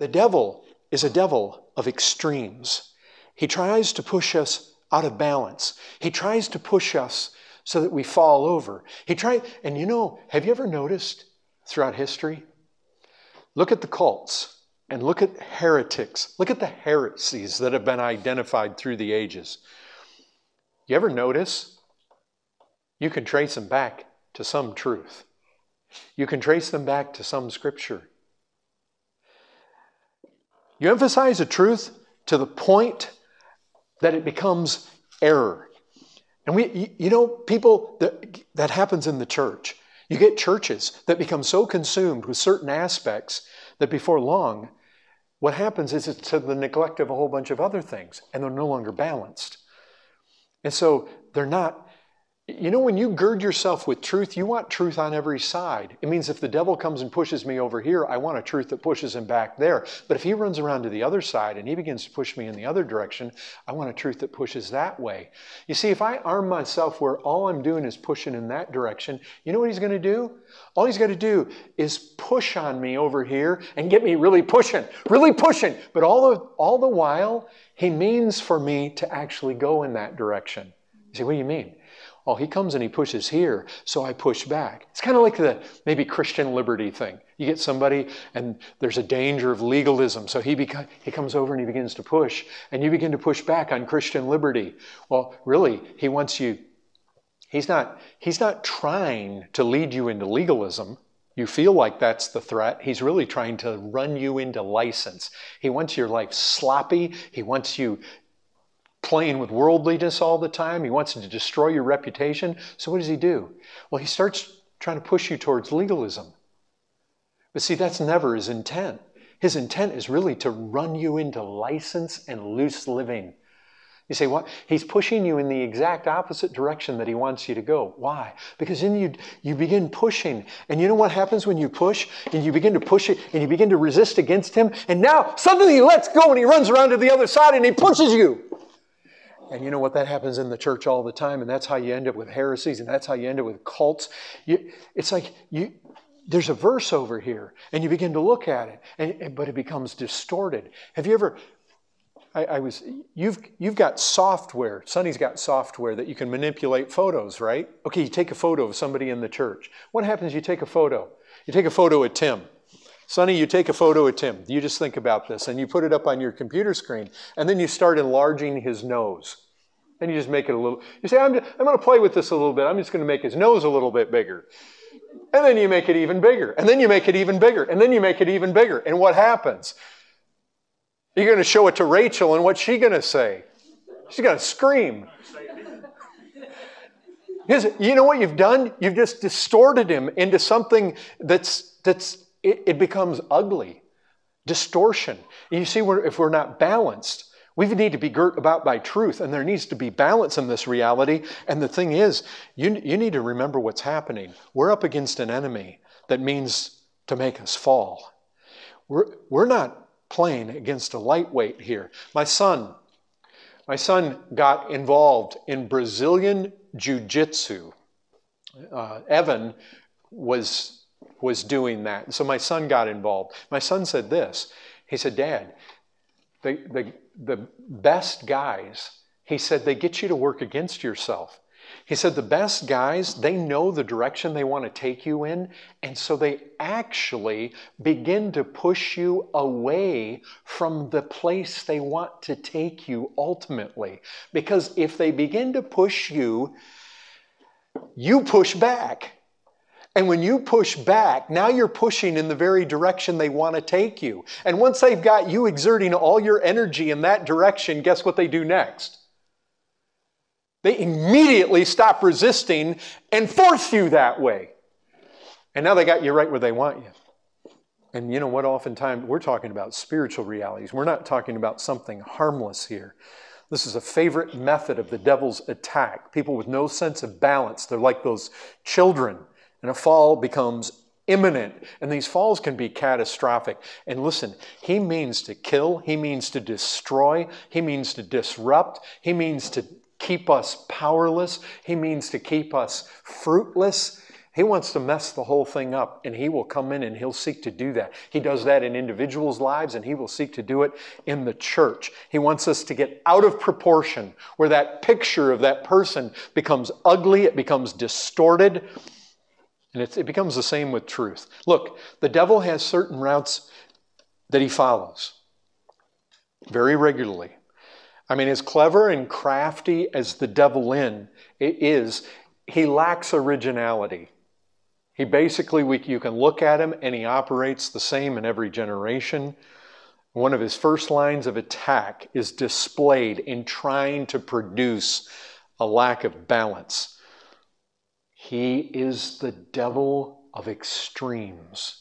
The devil is a devil of extremes. He tries to push us out of balance. He tries to push us so that we fall over. And you know, have you ever noticed throughout history? Look at the cults and look at heretics. Look at the heresies that have been identified through the ages. You ever notice? You can trace them back to some truth. You can trace them back to some scripture. You emphasize a truth to the point that it becomes error. And you know, people, that happens in the church. You get churches that become so consumed with certain aspects that before long, what happens is it's to the neglect of a whole bunch of other things, and they're no longer balanced. And so they're not, you know, when you gird yourself with truth, you want truth on every side. It means if the devil comes and pushes me over here, I want a truth that pushes him back there. But if he runs around to the other side and he begins to push me in the other direction, I want a truth that pushes that way. You see, if I arm myself where all I'm doing is pushing in that direction, you know what he's going to do? All he's got to do is push on me over here and get me really pushing. But all the while, he means for me to actually go in that direction. You say, what do you mean? Oh, he comes and he pushes here, so I push back. It's kind of like the maybe Christian liberty thing. You get somebody and there's a danger of legalism, so he comes over and he begins to push, and you begin to push back on Christian liberty. Well, really, he wants you. He's not trying to lead you into legalism. You feel like that's the threat. He's really trying to run you into license. He wants your life sloppy. He wants you playing with worldliness all the time. He wants to destroy your reputation. So what does he do? Well, he starts trying to push you towards legalism. But see, that's never his intent. His intent is really to run you into license and loose living. You say, what? He's pushing you in the exact opposite direction that he wants you to go. Why? Because then you begin pushing. And you know what happens when you push? And you begin to push it, and you begin to resist against him. And now, suddenly he lets go, and he runs around to the other side, and he pushes you. And you know what? That happens in the church all the time, and that's how you end up with heresies, and that's how you end up with cults. It's like there's a verse over here, and you begin to look at it, but it becomes distorted. Have you ever? You've got software. Sonny's got software that you can manipulate photos, right? Okay, you take a photo of somebody in the church. What happens? You take a photo. You take a photo of Tim. Sonny, you take a photo of Tim. You just think about this, and you put it up on your computer screen, and then you start enlarging his nose. Then you just make it a little. You say, I'm going to play with this a little bit. I'm just going to make his nose a little bit bigger. And then you make it even bigger. And then you make it even bigger. And then you make it even bigger. And what happens? You're going to show it to Rachel, and what's she going to say? She's going to scream. You know what you've done? You've just distorted him into something that's it becomes ugly, distortion. And you see, if we're not balanced, we need to be girt about by truth, and there needs to be balance in this reality. And the thing is, you need to remember what's happening. We're up against an enemy that means to make us fall. We're not playing against a lightweight here. My son got involved in Brazilian Jiu-Jitsu. Evan was doing that. And so my son got involved. My son said this. He said, Dad, the best guys, he said, they get you to work against yourself. He said, the best guys, they know the direction they want to take you in, and so they actually begin to push you away from the place they want to take you ultimately. Because if they begin to push you, you push back. And when you push back, now you're pushing in the very direction they want to take you. And once they've got you exerting all your energy in that direction, guess what they do next? They immediately stop resisting and force you that way. And now they got you right where they want you. And you know what? Oftentimes, we're talking about spiritual realities. We're not talking about something harmless here. This is a favorite method of the devil's attack. People with no sense of balance, they're like those children. And a fall becomes imminent. And these falls can be catastrophic. And listen, he means to kill. He means to destroy. He means to disrupt. He means to keep us powerless. He means to keep us fruitless. He wants to mess the whole thing up, and he will come in and he'll seek to do that. He does that in individuals' lives, and he will seek to do it in the church. He wants us to get out of proportion, where that picture of that person becomes ugly, it becomes distorted, and it becomes the same with truth. Look, the devil has certain routes that he follows very regularly. I mean, as clever and crafty as the devil is, he lacks originality. He basically, you can look at him and he operates the same in every generation. One of his first lines of attack is displayed in trying to produce a lack of balance. He is the devil of extremes.